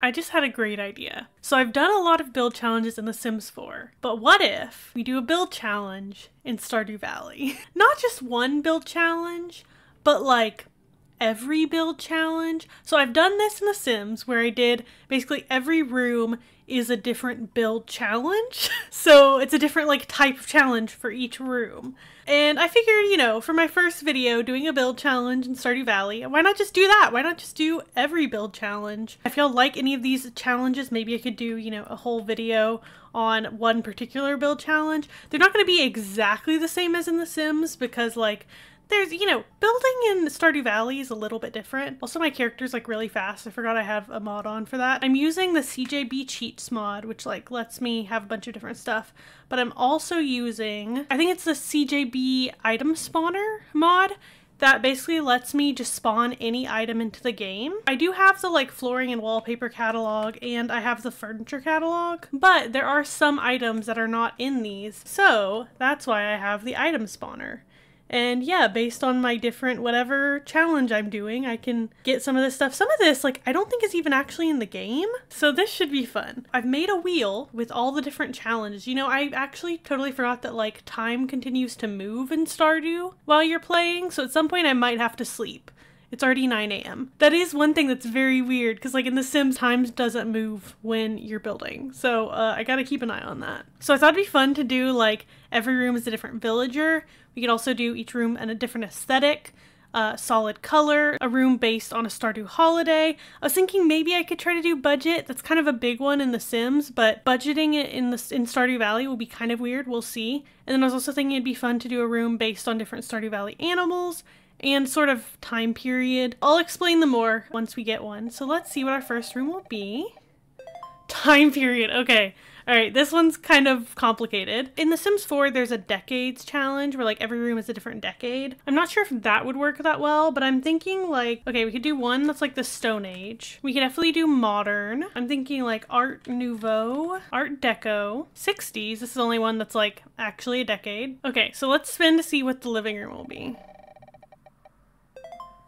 I just had a great idea. So I've done a lot of build challenges in The Sims 4, but what if we do a build challenge in Stardew Valley? Not just one build challenge, but like every build challenge. So I've done this in The Sims where I did basically every room is a different build challenge. So it's a different like type of challenge for each room. And I figured, you know, for my first video doing a build challenge in Stardew Valley, why not just do that? Why not just do every build challenge? If y'all like any of these challenges, maybe I could do, you know, a whole video on one particular build challenge. They're not going to be exactly the same as in The Sims because like there's, you know, building in Stardew Valley is a little bit different. Also, my character's like really fast. I forgot I have a mod on for that. I'm using the CJB cheats mod, which like lets me have a bunch of different stuff. But I'm also using, I think it's the CJB item spawner mod that basically lets me just spawn any item into the game. I do have the like flooring and wallpaper catalog and I have the furniture catalog, but there are some items that are not in these. So that's why I have the item spawner. And yeah, based on my different whatever challenge I'm doing, I can get some of this stuff. Some of this, like, I don't think is even actually in the game. So this should be fun. I've made a wheel with all the different challenges. You know, I actually totally forgot that, like, time continues to move in Stardew while you're playing. So at some point I might have to sleep. It's already 9 a.m. That is one thing that's very weird because like in The Sims, time doesn't move when you're building. So I gotta keep an eye on that. So I thought it'd be fun to do like every room is a different villager. We could also do each room and a different aesthetic, solid color, a room based on a Stardew holiday. I was thinking maybe I could try to do budget. That's kind of a big one in The Sims, but budgeting it in Stardew Valley will be kind of weird. We'll see. And then I was also thinking it'd be fun to do a room based on different Stardew Valley animals and sort of time period. I'll explain them more once we get one. So let's see what our first room will be. Time period, okay. All right, this one's kind of complicated. In The Sims 4, there's a decades challenge where like every room is a different decade. I'm not sure if that would work that well, but I'm thinking like, okay, we could do one that's like the Stone Age. We could definitely do modern. I'm thinking like Art Nouveau, Art Deco, 60s. This is the only one that's like actually a decade. Okay, so let's spin to see what the living room will be.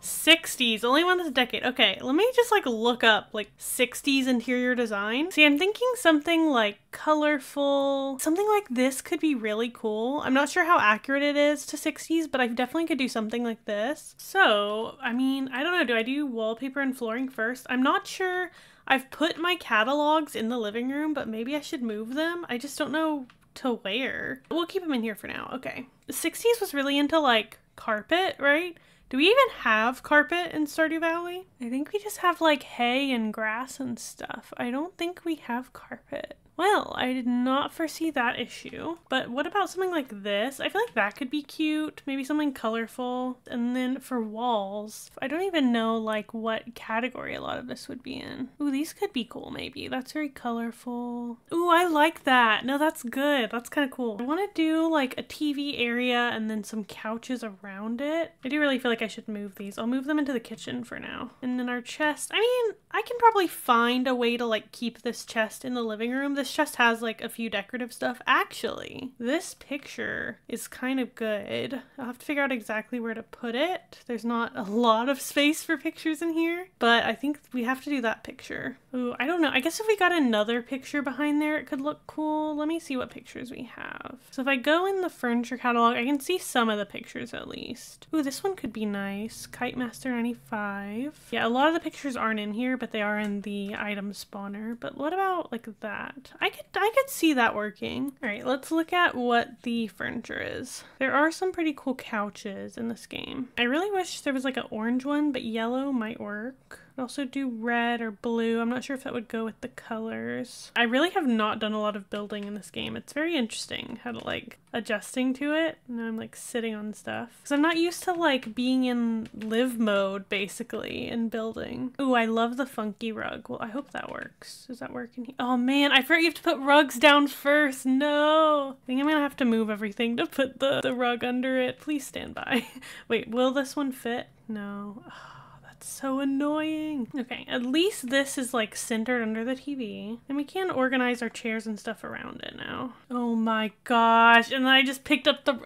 60s, only one that's a decade. Okay, let me just like look up like 60s interior design. See, I'm thinking something like colorful. Something like this could be really cool. I'm not sure how accurate it is to 60s, but I definitely could do something like this. So, I mean, I don't know. Do I do wallpaper and flooring first? I'm not sure. I've put my catalogs in the living room, but maybe I should move them. I just don't know to where. We'll keep them in here for now. Okay. The 60s was really into like carpet, right? Do we even have carpet in Stardew Valley? I think we just have like hay and grass and stuff. I don't think we have carpet. Well, I did not foresee that issue. But what about something like this? I feel like that could be cute. Maybe something colorful. And then for walls, I don't even know like what category a lot of this would be in. Ooh, these could be cool maybe. That's very colorful. Ooh, I like that. No, that's good. That's kind of cool. I want to do like a TV area and then some couches around it. I do really feel like I should move these. I'll move them into the kitchen for now. And then our chest. I mean, I can probably find a way to like keep this chest in the living room. This chest has like a few decorative stuff. Actually, this picture is kind of good. I'll have to figure out exactly where to put it. There's not a lot of space for pictures in here, but I think we have to do that picture. Ooh, I don't know. I guess if we got another picture behind there, it could look cool. Let me see what pictures we have. So if I go in the furniture catalog, I can see some of the pictures at least. Ooh, this one could be nice. Kite Master 95. Yeah, a lot of the pictures aren't in here, but they are in the item spawner. But what about like that? I could see that working. All right, let's look at what the furniture is. There are some pretty cool couches in this game. I really wish there was like an orange one, but yellow might work. I'd also do red or blue. I'm not sure if that would go with the colors. I really have not done a lot of building in this game. It's very interesting how to like adjusting to it. Now I'm like sitting on stuff because I'm not used to like being in live mode basically in building. Ooh, I love the funky rug. Well, I hope that works. Does that work in here? Oh man, I forgot you have to put rugs down first. No, I think I'm gonna have to move everything to put the rug under it. Please stand by. Wait, will this one fit? No. So annoying. Okay, at least this is like centered under the TV and we can organize our chairs and stuff around it now. Oh my gosh. And then I just picked up the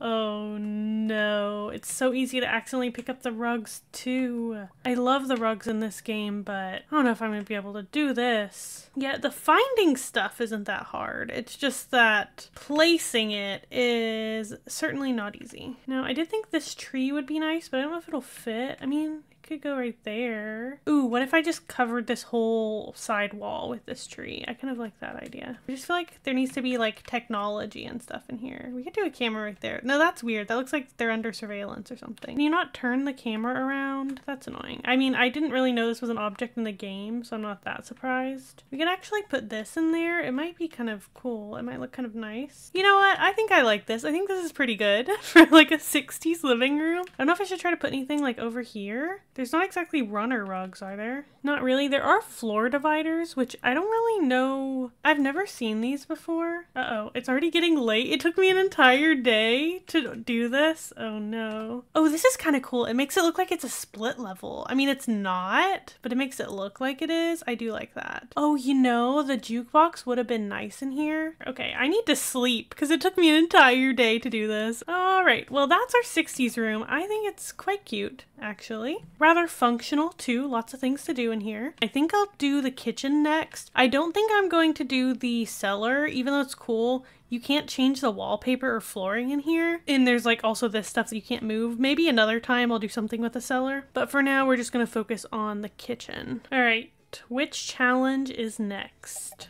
Oh no, it's so easy to accidentally pick up the rugs too. I love the rugs in this game, but I don't know if I'm gonna be able to do this. Yeah, the finding stuff isn't that hard. It's just that placing it is certainly not easy. Now, I did think this tree would be nice, but I don't know if it'll fit. I mean, could go right there. Ooh, what if I just covered this whole side wall with this tree? I kind of like that idea. I just feel like there needs to be like technology and stuff in here. We could do a camera right there. No, that's weird. That looks like they're under surveillance or something. Can you not turn the camera around? That's annoying. I mean, I didn't really know this was an object in the game, so I'm not that surprised. We could actually put this in there. It might be kind of cool. It might look kind of nice. You know what? I think I like this. I think this is pretty good for like a 60s living room. I don't know if I should try to put anything like over here. There's not exactly runner rugs, are there? Not really. There are floor dividers, which I don't really know. I've never seen these before. Uh-oh, it's already getting late. It took me an entire day to do this. Oh no. Oh, this is kind of cool. It makes it look like it's a split level. I mean, it's not, but it makes it look like it is. I do like that. Oh, you know, the jukebox would have been nice in here. Okay, I need to sleep because it took me an entire day to do this. All right, well, that's our 60s room. I think it's quite cute, actually. Rather functional too, lots of things to do in here. I think I'll do the kitchen next. I don't think I'm going to do the cellar, even though it's cool. You can't change the wallpaper or flooring in here. And there's like also this stuff that you can't move. Maybe another time I'll do something with the cellar. But for now, we're just gonna focus on the kitchen. All right, which challenge is next?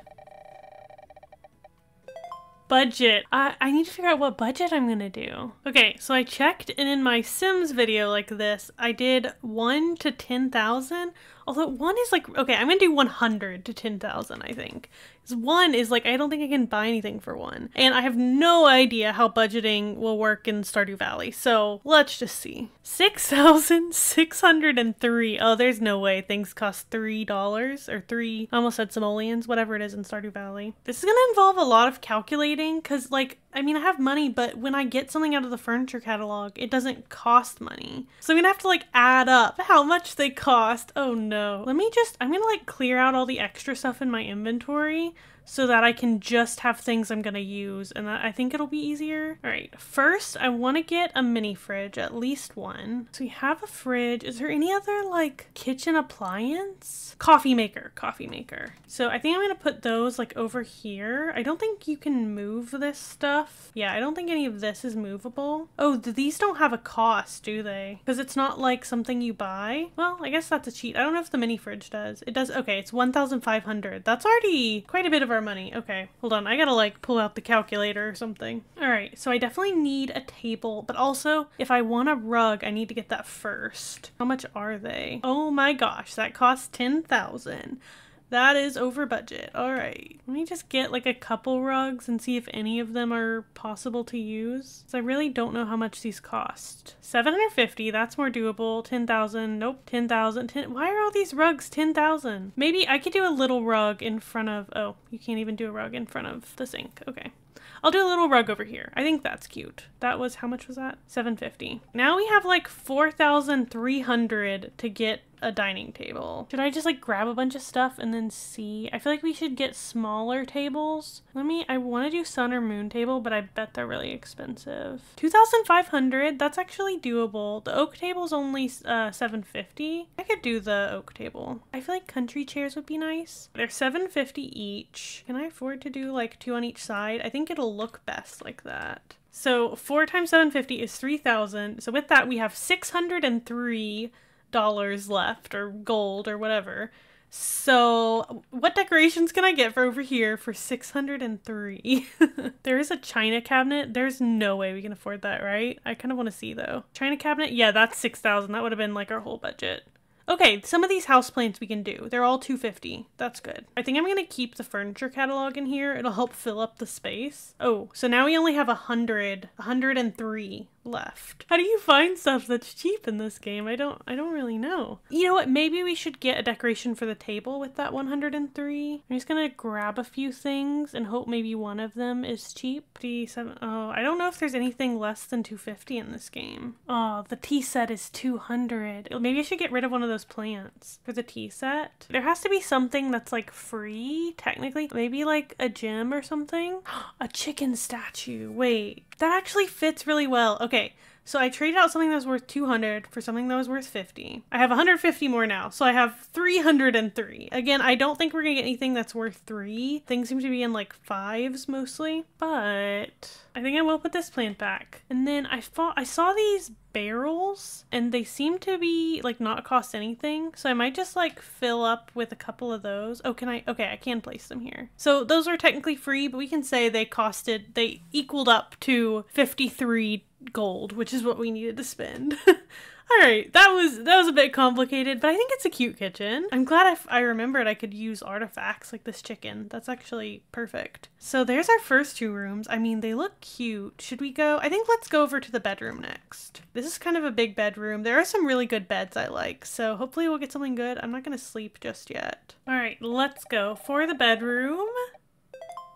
Budget. I need to figure out what budget I'm gonna do. Okay, so I checked, and in my Sims video like this, I did 1 to 10,000. Although one is like, okay, I'm gonna do 100 to 10,000, I think. Because one is like, I don't think I can buy anything for one. And I have no idea how budgeting will work in Stardew Valley. So let's just see. 6,603. Oh, there's no way things cost $3 or three, I almost said simoleons, whatever it is in Stardew Valley. This is gonna involve a lot of calculating because like, I mean, I have money, but when I get something out of the furniture catalog, it doesn't cost money. So I'm gonna have to like add up how much they cost. Oh no. Let me just, I'm gonna like clear out all the extra stuff in my inventory so that I can just have things I'm gonna use, and I think it'll be easier. All right, first I wanna get a mini fridge, at least one. So we have a fridge. Is there any other like kitchen appliance? Coffee maker. So I think I'm gonna put those like over here. I don't think you can move this stuff. Yeah, I don't think any of this is movable. Oh, these don't have a cost, do they? Because it's not like something you buy. Well, I guess that's a cheat. I don't know if the mini fridge does. It does, okay, it's 1,500. That's already quite a bit of our money. Okay, hold on. I gotta like pull out the calculator or something. All right, so I definitely need a table, but also if I want a rug, I need to get that first. How much are they? Oh my gosh, that costs 10,000. That is over budget. All right, let me just get like a couple rugs and see if any of them are possible to use. So I really don't know how much these cost. 750, that's more doable. 10,000, nope, 10,000. Why are all these rugs 10,000? Maybe I could do a little rug in front of, oh, you can't even do a rug in front of the sink, okay. I'll do a little rug over here. I think that's cute. That was, how much was that? 750. Now we have like 4,300 to get a dining table. Should I just like grab a bunch of stuff and then see? I feel like we should get smaller tables. I want to do sun or moon table, but I bet they're really expensive. 2,500, that's actually doable. The oak table's only 750. I could do the oak table. I feel like country chairs would be nice. They're 750 each. Can I afford to do like two on each side? I think it'll look best like that. So 4 times 750 is 3,000. So with that, we have $603 left, or gold or whatever. So what decorations can I get for over here for 603? There is a china cabinet. There's no way we can afford that, right? I kind of want to see though. China cabinet, yeah, that's 6,000. That would have been like our whole budget. Okay, some of these houseplants we can do. They're all 250. That's good. I think I'm going to keep the furniture catalog in here. It'll help fill up the space. Oh, so now we only have 103 left. How do you find stuff that's cheap in this game? I don't really know. You know what? Maybe we should get a decoration for the table with that 103. I'm just going to grab a few things and hope maybe one of them is cheap. Oh, I don't know if there's anything less than 250 in this game. Oh, the tea set is 200. Maybe I should get rid of one of those plants for the tea set. There has to be something that's like free technically. Maybe like a gym or something. A chicken statue. Wait, That actually fits really well. Okay, so I traded out something that was worth 200 for something that was worth 50. I have 150 more now, so I have 303. Again, I don't think we're gonna get anything that's worth 3. Things seem to be in like 5s mostly, but I think I will put this plant back. And then I saw these barrels and they seem to be like not cost anything, so I might just like fill up with a couple of those. Oh, can I? Okay, I can place them here. So those are technically free, but we can say they equaled up to 53 gold, which is what we needed to spend. All right, that was a bit complicated, but I think it's a cute kitchen. I'm glad I remembered I could use artifacts like this chicken. That's actually perfect. So there's our first two rooms. I mean, they look cute. Should we go? I think let's go over to the bedroom next. This is kind of a big bedroom. There are some really good beds I like, so hopefully we'll get something good. I'm not gonna sleep just yet. All right, let's go for the bedroom.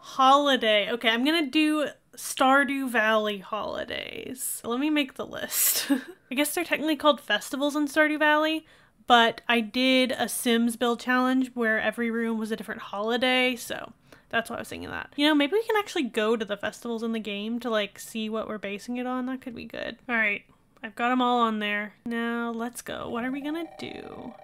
Holiday. Okay, I'm gonna do Stardew Valley holidays. Let me make the list. I guess they're technically called festivals in Stardew Valley, but I did a Sims build challenge where every room was a different holiday, so that's why I was thinking that. You know, maybe we can actually go to the festivals in the game to like see what we're basing it on. That could be good. All right, I've got them all on there. Now let's go. What are we gonna do?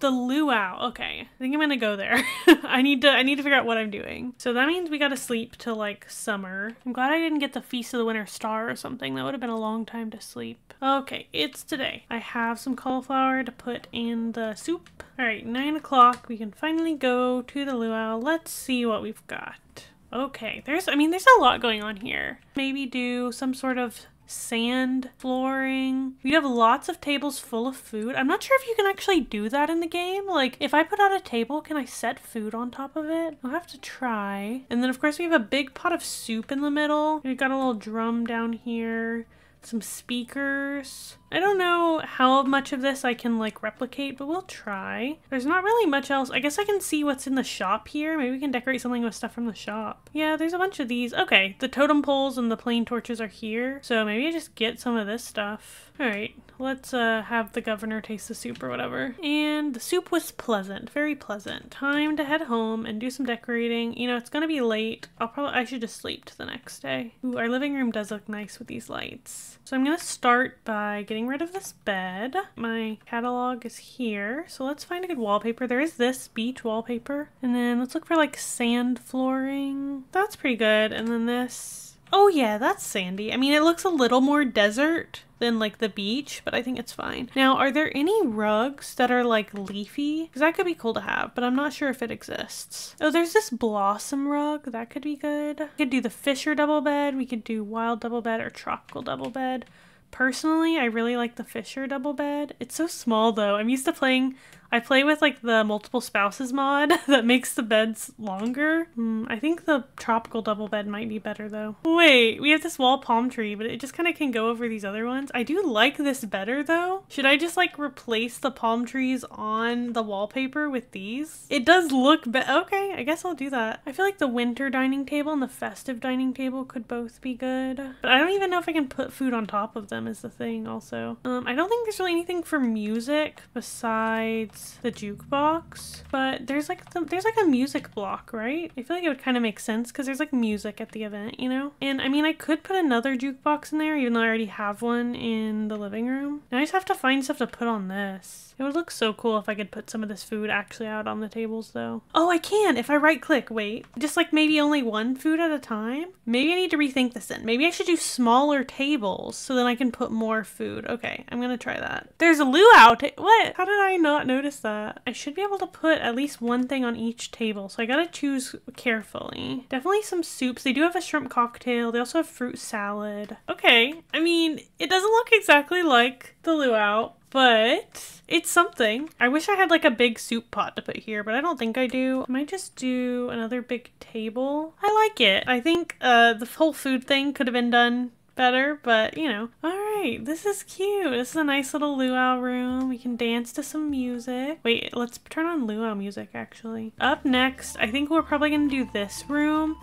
The luau. Okay, I think I'm gonna go there. I need to figure out what I'm doing. So that means we gotta sleep till like summer. I'm glad I didn't get the Feast of the Winter Star or something. That would have been a long time to sleep. Okay, it's today. I have some cauliflower to put in the soup. All right, 9 o'clock. We can finally go to the luau. Let's see what we've got. Okay, there's a lot going on here. Maybe do some sort of sand flooring. You have lots of tables full of food. I'm not sure if you can actually do that in the game. Like, if I put out a table, can I set food on top of it? I'll have to try. And then of course we have a big pot of soup in the middle. We've got a little drum down here, some speakers. I don't know how much of this I can like replicate, but we'll try. There's not really much else. I guess I can see what's in the shop here. Maybe we can decorate something with stuff from the shop. Yeah, there's a bunch of these. Okay, the totem poles and the plain torches are here, so maybe I just get some of this stuff. All right, let's have the governor taste the soup or whatever. And the soup was pleasant, very pleasant. Time to head home and do some decorating. You know, it's gonna be late. I should just sleep to the next day. Ooh, our living room does look nice with these lights. So I'm gonna start by getting rid of this bed. My catalog is here, so let's find a good wallpaper. There is this beach wallpaper, and then let's look for like sand flooring. That's pretty good. And then this, oh yeah, that's sandy. I mean, it looks a little more desert than like the beach, but I think it's fine. Now, are there any rugs that are like leafy? Because that could be cool to have, but I'm not sure if it exists. Oh, there's this blossom rug. That could be good. We could do the Fisher double bed. We could do wild double bed or tropical double bed. Personally, I really like the Fisher double bed. It's so small though. I'm used to playing, I play with like the multiple spouses mod that makes the beds longer. I think the tropical double bed might be better though. Wait, we have this wall palm tree, but it just kind of can go over these other ones. I do like this better though. Should I just like replace the palm trees on the wallpaper with these? It does look better. Okay, I guess I'll do that. I feel like the winter dining table and the festive dining table could both be good, but I don't even know if I can put food on top of them is the thing also. I don't think there's really anything for music besides the jukebox, but there's like a music block, right? I feel like it would kind of make sense because there's like music at the event, you know? And I mean, I could put another jukebox in there even though I already have one in the living room. Now I just have to find stuff to put on this. It would look so cool if I could put some of this food actually out on the tables though. Oh, I can if I right click, wait. Just like maybe only one food at a time? Maybe I need to rethink this then. Maybe I should do smaller tables so then I can put more food. Okay, I'm gonna try that. There's a luau. What? How did I not notice that? I should be able to put at least one thing on each table, so I gotta choose carefully. Definitely some soups. They do have a shrimp cocktail. They also have fruit salad. Okay, I mean, it doesn't look exactly like the luau, but it's something. I wish I had like a big soup pot to put here, but I don't think I do. I might just do another big table. I like it. I think the whole food thing could have been done better, but you know. All right, this is cute. This is a nice little luau room. We can dance to some music. Wait, let's turn on luau music actually. Up next, I think we're probably gonna do this room.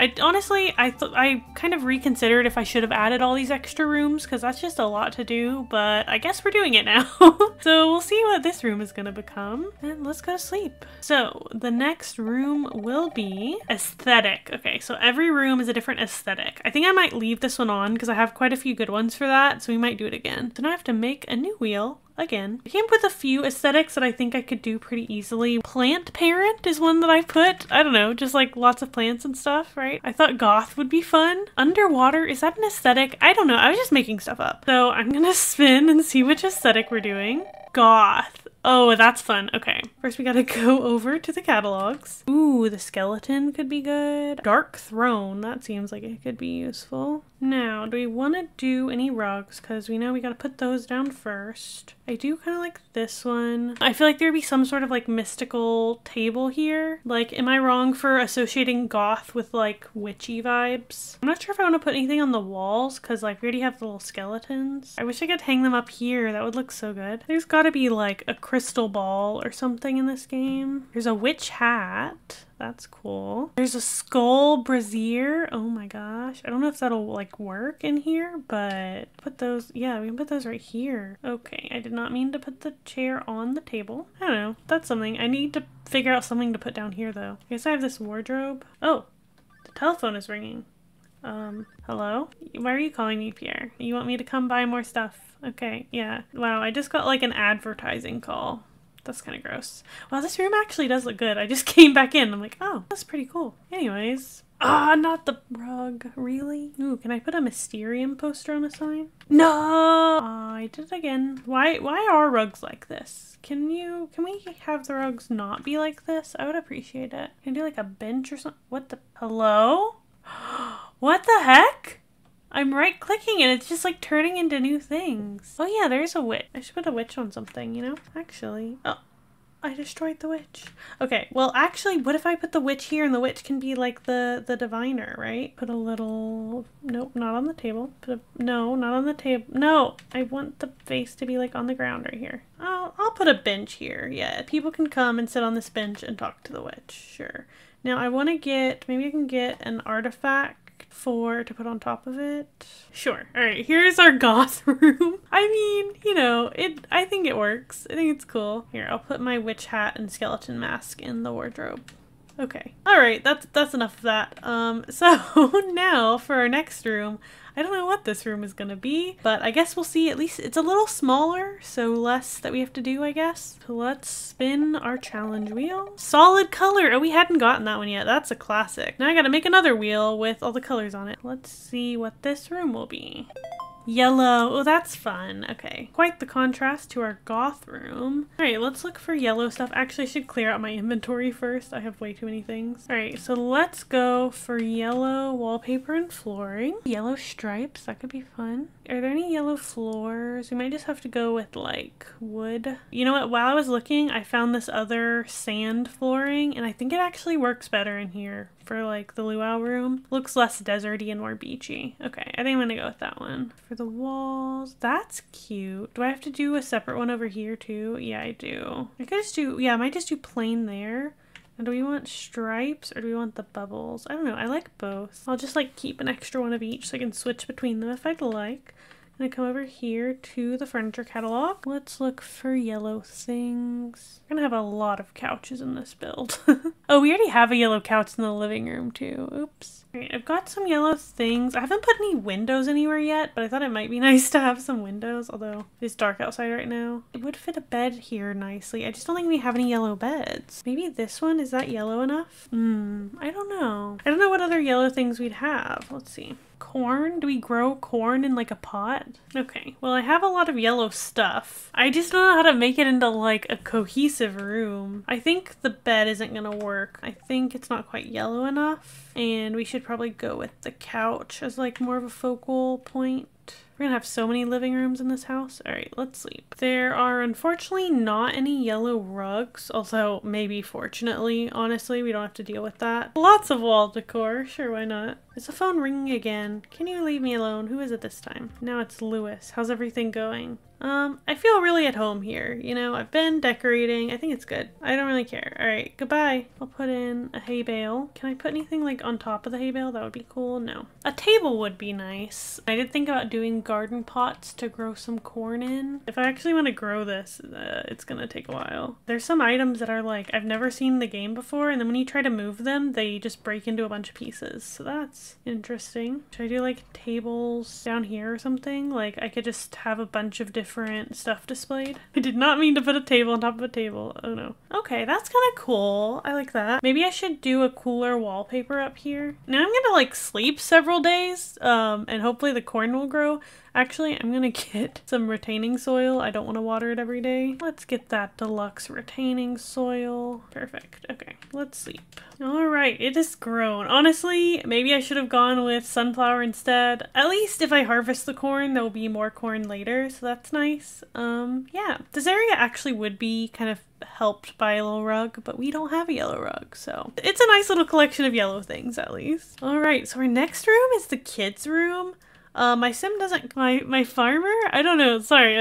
I kind of reconsidered if I should have added all these extra rooms, because that's just a lot to do, but I guess we're doing it now. So we'll see what this room is gonna become, and let's go to sleep. So the next room will be aesthetic. Okay, so every room is a different aesthetic. I think I might leave this one on because I have quite a few good ones for that, so we might do it again. So now I have to make a new wheel. Again, I came up with a few aesthetics that I think I could do pretty easily. Plant parent is one that I put. I don't know, just like lots of plants and stuff, right? I thought goth would be fun. Underwater, is that an aesthetic? I don't know, I was just making stuff up. So I'm gonna spin and see which aesthetic we're doing. Goth. Oh, that's fun. Okay. First we gotta go over to the catalogs. Ooh, the skeleton could be good. Dark throne. That seems like it could be useful. Now, do we want to do any rugs? Because we know we gotta put those down first. I do kind of like this one. I feel like there'd be some sort of like mystical table here. Like, am I wrong for associating goth with like witchy vibes? I'm not sure if I want to put anything on the walls because like we already have little skeletons. I wish I could hang them up here. That would look so good. There's gotta be like a crystal ball or something in this game. There's a witch hat. That's cool. There's a skull brazier. Oh my gosh. I don't know if that'll like work in here, but put those, yeah, we can put those right here. Okay, I did not mean to put the chair on the table. I don't know. That's something. I need to figure out something to put down here though. I guess I have this wardrobe. Oh, the telephone is ringing. Hello? Why are you calling me, Pierre? You want me to come buy more stuff? Okay, yeah. Wow, I just got like an advertising call. That's kind of gross. Wow, this room actually does look good. I just came back in. I'm like, oh, that's pretty cool. Anyways. Ah, not the rug. Really? Ooh, can I put a Mysterium poster on a sign? No! Aw, I did it again. Why are rugs like this? Can we have the rugs not be like this? I would appreciate it. Can I do like a bench or something? What the? Hello? What the heck? I'm right-clicking and it's just like turning into new things. Oh yeah, there's a witch. I should put a witch on something, you know? Actually, oh, I destroyed the witch. Okay, well actually, what if I put the witch here and the witch can be like the diviner, right? Put a little, nope, not on the table. Put a, no, not on the table. No, I want the face to be like on the ground right here. I'll put a bench here. Yeah, people can come and sit on this bench and talk to the witch, sure. Now I wanna get, maybe I can get an artifact to put on top of it. Sure. All right, here's our goth room. I mean, you know, I think it works. I think it's cool. Here, I'll put my witch hat and skeleton mask in the wardrobe. Okay. All right, that's enough of that. So now for our next room, I don't know what this room is gonna be, but I guess we'll see. At least it's a little smaller, so less that we have to do, I guess. So let's spin our challenge wheel. Solid color! Oh, we hadn't gotten that one yet. That's a classic. Now I gotta make another wheel with all the colors on it. Let's see what this room will be. Yellow. Oh, that's fun. Okay. Quite the contrast to our goth room. All right, let's look for yellow stuff. Actually, I should clear out my inventory first. I have way too many things. All right, so let's go for yellow wallpaper and flooring. Yellow stripes. That could be fun. Are there any yellow floors? We might just have to go with like wood. You know what? While I was looking, I found this other sand flooring and I think it actually works better in here for like the luau room. Looks less deserty and more beachy. Okay, I think I'm gonna go with that one. For the walls, that's cute. Do I have to do a separate one over here too? Yeah, I do. I could just do, yeah, I might just do plain there. And do we want stripes or do we want the bubbles? I don't know, I like both. I'll just like keep an extra one of each so I can switch between them if I'd like. I'm gonna come over here to the furniture catalog. Let's look for yellow things. We're gonna have a lot of couches in this build. Oh, we already have a yellow couch in the living room too. Oops. All right, I've got some yellow things. I haven't put any windows anywhere yet, but I thought it might be nice to have some windows, although it's dark outside right now. It would fit a bed here nicely. I just don't think we have any yellow beds. Maybe this one, is that yellow enough? I don't know. I don't know what other yellow things we'd have. Let's see. Corn? Do we grow corn in like a pot? Okay, well I have a lot of yellow stuff. I just don't know how to make it into like a cohesive room. I think the bed isn't gonna work. I think it's not quite yellow enough. And we should probably go with the couch as like more of a focal point. We're gonna have so many living rooms in this house. All right, let's sleep. There are unfortunately not any yellow rugs, although maybe fortunately, honestly, we don't have to deal with that. Lots of wall decor, sure, why not? Is the phone ringing again? Can you leave me alone? Who is it this time? Now it's Lewis. How's everything going? I feel really at home here. You know, I've been decorating. I think it's good. I don't really care. All right, goodbye. I'll put in a hay bale. Can I put anything like on top of the hay bale? That would be cool. No. A table would be nice. I did think about doing garden pots to grow some corn in. If I actually want to grow this, it's gonna take a while. There's some items that are like, I've never seen the game before, and then when you try to move them, they just break into a bunch of pieces. So that's interesting. Should I do like tables down here or something? Like I could just have a bunch of different stuff displayed. I did not mean to put a table on top of a table. Oh no. Okay, that's kind of cool. I like that. Maybe I should do a cooler wallpaper up here. Now I'm gonna like sleep several days and hopefully the corn will grow. Actually, I'm gonna get some retaining soil. I don't want to water it every day. Let's get that deluxe retaining soil. Perfect. Okay, let's sleep. All right, it is grown. Honestly, maybe I should have gone with sunflower instead. At least if I harvest the corn, there will be more corn later, so that's nice. Yeah, this area actually would be kind of helped by a yellow rug, but we don't have a yellow rug, so it's a nice little collection of yellow things at least. All right, so our next room is the kids' room. My sim doesn't, my farmer, I don't know, sorry,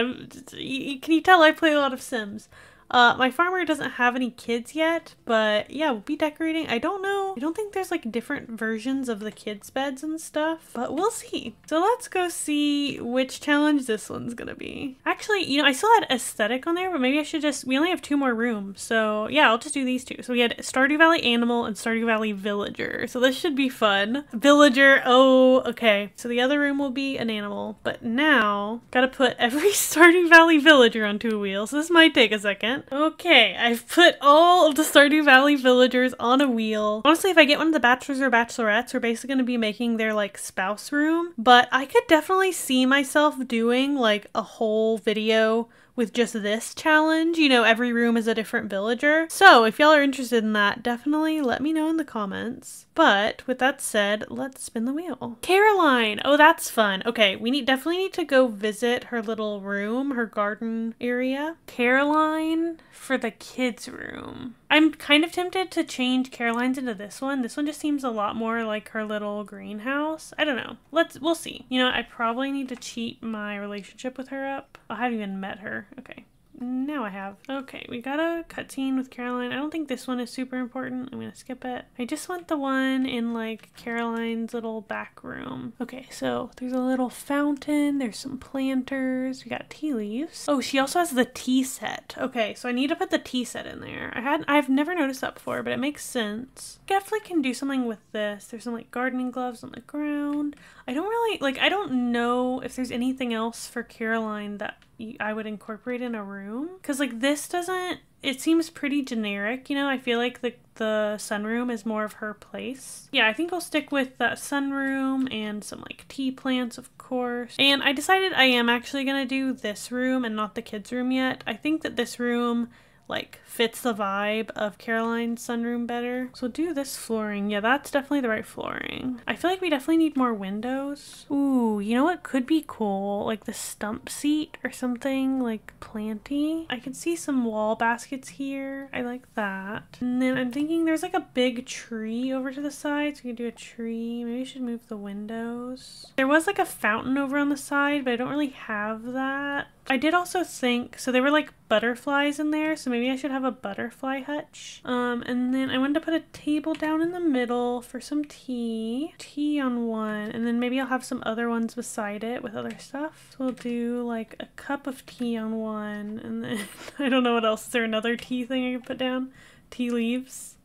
can you tell I play a lot of Sims? My farmer doesn't have any kids yet, but yeah, we'll be decorating. I don't know. I don't think there's like different versions of the kids' beds and stuff, but we'll see. So let's go see which challenge this one's gonna be. Actually, you know, I still had aesthetic on there, but maybe I should just, we only have two more rooms. So yeah, I'll just do these two. So we had Stardew Valley Animal and Stardew Valley Villager. So this should be fun. Villager, oh, okay. So the other room will be an animal, but now gotta put every Stardew Valley Villager on two wheels. So this might take a second. Okay, I've put all of the Stardew Valley villagers on a wheel. Honestly, if I get one of the bachelors or bachelorettes, we're basically going to be making their like spouse room, but I could definitely see myself doing like a whole video with just this challenge. You know, every room is a different villager. So if y'all are interested in that, definitely let me know in the comments. But with that said, let's spin the wheel. Caroline! Oh, that's fun. Okay, we definitely need to go visit her little room, her garden area. Caroline for the kids' room. I'm kind of tempted to change Caroline's into this one. This one just seems a lot more like her little greenhouse. I don't know. We'll see. You know, I probably need to cheat my relationship with her up. I haven't even met her. Okay. Now I have. Okay, we got a cutscene with Caroline. I don't think this one is super important. I'm gonna skip it. I just want the one in like Caroline's little back room. Okay, so there's a little fountain. There's some planters. We got tea leaves. Oh, she also has the tea set. Okay, so I need to put the tea set in there. I've never noticed that before, but it makes sense. Definitely can do something with this. There's some like gardening gloves on the ground. I don't really like, I don't know if there's anything else for Caroline that I would incorporate in a room, because like this doesn't, it seems pretty generic, you know. I feel like the sunroom is more of her place. Yeah, I think I'll stick with that sunroom and some like tea plants, of course. And I decided I am actually gonna do this room and not the kids' room yet. I think that this room like fits the vibe of Caroline's sunroom better. So we'll do this flooring. Yeah, that's definitely the right flooring. I feel like we definitely need more windows. Ooh, you know what could be cool? Like the stump seat or something like planty. I can see some wall baskets here. I like that. And then I'm thinking there's like a big tree over to the side. So we can do a tree. Maybe I should move the windows. There was like a fountain over on the side, but I don't really have that. I did also think, so there were like butterflies in there, so maybe I should have a butterfly hutch. And then I wanted to put a table down in the middle for some tea. Tea on one, and then maybe I'll have some other ones beside it with other stuff. So we'll do like a cup of tea on one, and then I don't know what else. Is there another tea thing I can put down? Tea leaves.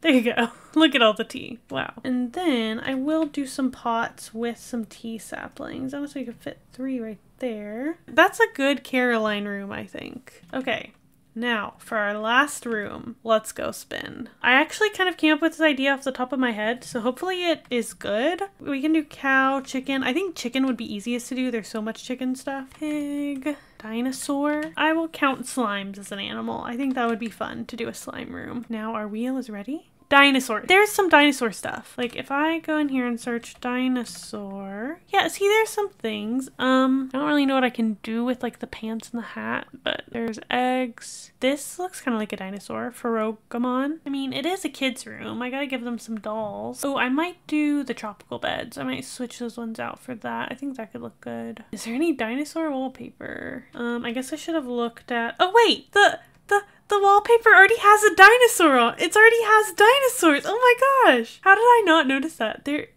There you go. Look at all the tea. Wow. And then I will do some pots with some tea saplings. Honestly, we could fit three right there. That's a good Caroline room, I think. Okay. Now, for our last room, let's go spin. I actually kind of came up with this idea off the top of my head, so hopefully it is good. We can do cow, chicken. I think chicken would be easiest to do. There's so much chicken stuff. Pig, dinosaur. I will count slimes as an animal. I think that would be fun to do a slime room. Now our wheel is ready. Dinosaur. There's some dinosaur stuff. Like if I go in here and search dinosaur, yeah, see there's some things. I don't really know what I can do with like the pants and the hat, but there's eggs. This looks kind of like a dinosaur. Ferogamon. I mean, it is a kid's room. I gotta give them some dolls. Oh, I might do the tropical beds. I might switch those ones out for that. I think that could look good. Is there any dinosaur wallpaper? I guess I should have looked at, oh wait, the wallpaper already has a dinosaur on. It already has dinosaurs. Oh my gosh. How did I not notice that? There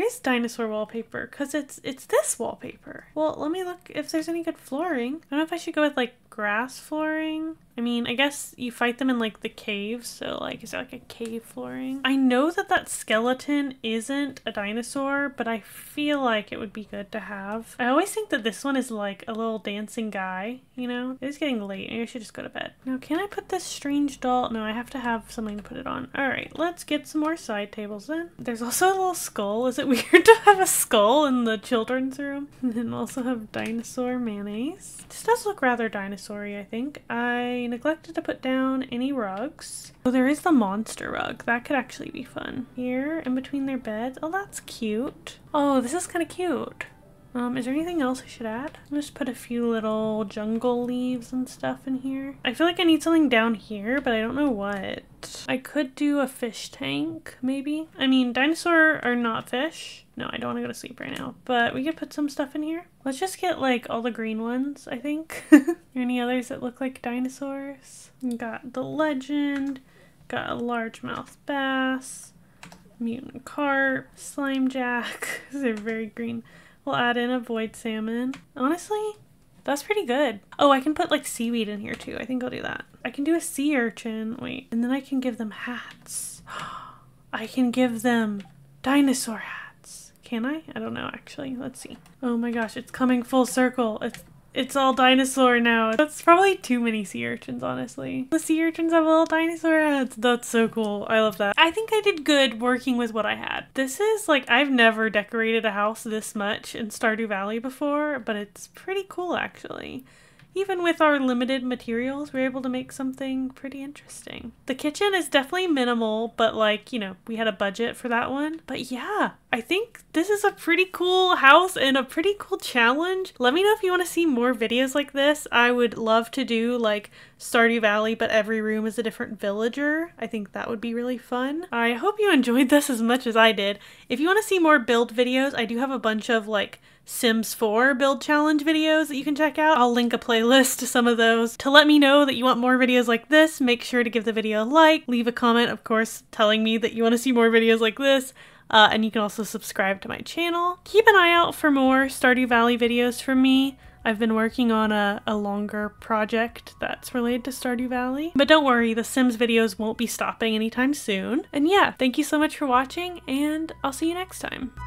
is dinosaur wallpaper because it's this wallpaper. Well, let me look if there's any good flooring. I don't know if I should go with like grass flooring. I mean, I guess you fight them in like the caves. So like, is there like a cave flooring? I know that that skeleton isn't a dinosaur, but I feel like it would be good to have. I always think that this one is like a little dancing guy, you know? It's getting late. Maybe I should just go to bed. Now, can I put this strange doll? No, I have to have something to put it on. All right, let's get some more side tables in. There's also a little skull. Is it weird to have a skull in the children's room? And then also have dinosaur mayonnaise. This does look rather dinosaur-y, I think. I neglected to put down any rugs. Oh, there is the monster rug. That could actually be fun. Here, in between their beds. Oh, that's cute. Oh, this is kind of cute. Is there anything else I should add? I'll just put a few little jungle leaves and stuff in here. I feel like I need something down here, but I don't know what. I could do a fish tank, maybe. I mean, dinosaur are not fish. No, I don't want to go to sleep right now, but we could put some stuff in here. Let's just get like all the green ones, I think. Any others that look like dinosaurs? Got the legend, got a largemouth bass, mutant carp, slime jack. They're very green. We'll add in a void salmon. Honestly, that's pretty good. Oh, I can put like seaweed in here too. I think I'll do that. I can do a sea urchin. Wait, and then I can give them hats. I can give them dinosaur hats. Can I? I don't know actually. Let's see. Oh my gosh, it's coming full circle. It's all dinosaur now. That's probably too many sea urchins, honestly. The sea urchins have little dinosaur heads. That's so cool. I love that. I think I did good working with what I had. This is like, I've never decorated a house this much in Stardew Valley before, but it's pretty cool actually. Even with our limited materials, we're able to make something pretty interesting. The kitchen is definitely minimal, but like, you know, we had a budget for that one. But yeah, I think this is a pretty cool house and a pretty cool challenge. Let me know if you want to see more videos like this. I would love to do like Stardew Valley, but every room is a different villager. I think that would be really fun. I hope you enjoyed this as much as I did. If you want to see more build videos, I do have a bunch of like Sims 4 build challenge videos that you can check out. I'll link a playlist to some of those. To let me know that you want more videos like this, make sure to give the video a like, leave a comment, of course, telling me that you want to see more videos like this. And you can also subscribe to my channel. Keep an eye out for more Stardew Valley videos from me. I've been working on a longer project that's related to Stardew Valley. But don't worry, the Sims videos won't be stopping anytime soon. And yeah, thank you so much for watching, and I'll see you next time.